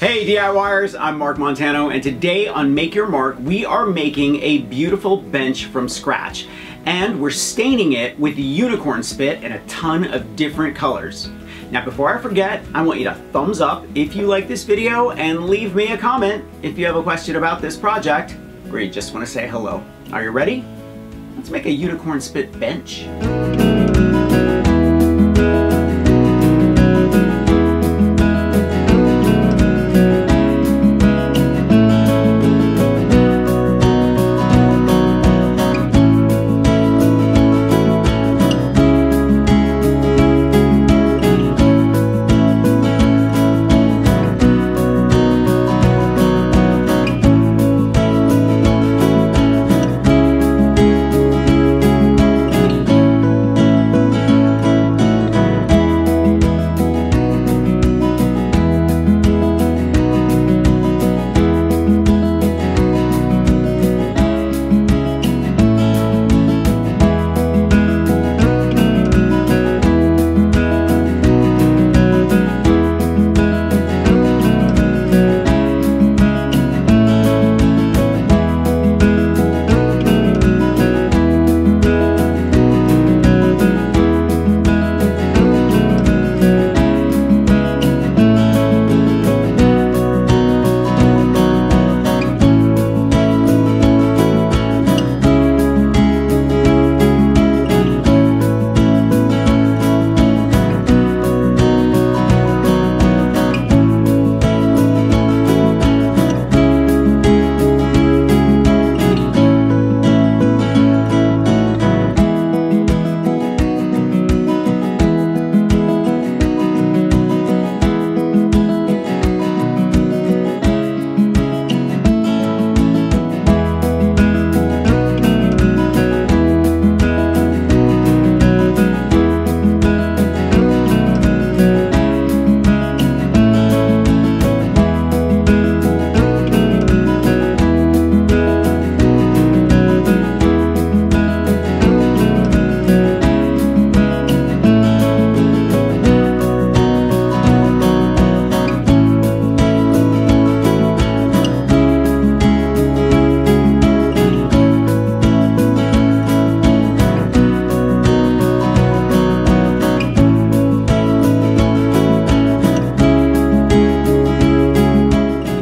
Hey DIYers, I'm Mark Montano, and today on Make Your Mark, we are making a beautiful bench from scratch. And we're staining it with unicorn spit in a ton of different colors. Now before I forget, I want you to thumbs up if you like this video and leave me a comment if you have a question about this project or you just want to say hello. Are you ready? Let's make a unicorn spit bench.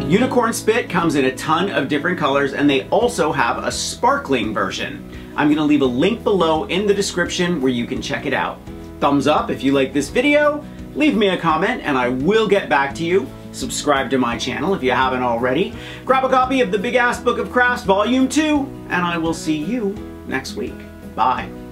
Unicorn Spit comes in a ton of different colors, and they also have a sparkling version. I'm going to leave a link below in the description where you can check it out. Thumbs up if you like this video, leave me a comment and I will get back to you. Subscribe to my channel if you haven't already. Grab a copy of The Big Ass Book of Crafts Volume 2, and I will see you next week. Bye.